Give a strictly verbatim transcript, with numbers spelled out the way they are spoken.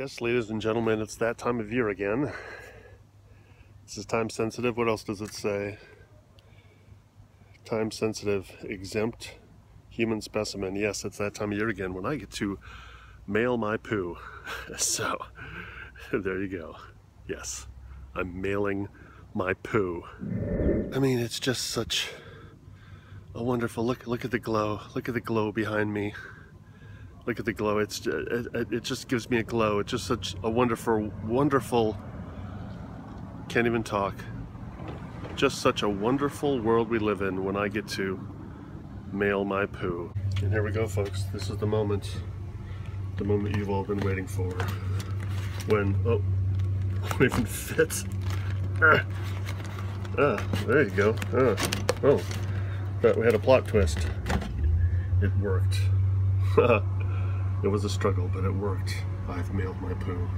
Yes, ladies and gentlemen, it's that time of year again. This is time sensitive. What else does it say? Time sensitive, exempt human specimen. Yes, it's that time of year again when I get to mail my poo. So, there you go. Yes, I'm mailing my poo. I mean, it's just such a wonderful look. Look at the glow. Look at the glow behind me. Look at the glow. It's it, it just gives me a glow. It's just such a wonderful, wonderful. Can't even talk. Just such a wonderful world we live in when I get to mail my poo. And here we go, folks. This is the moment. The moment you've all been waiting for. When oh, I don't even fit. Ah, ah there you go. Ah. Oh, but we had a plot twist. It worked. It was a struggle, but it worked. I've mailed my poo.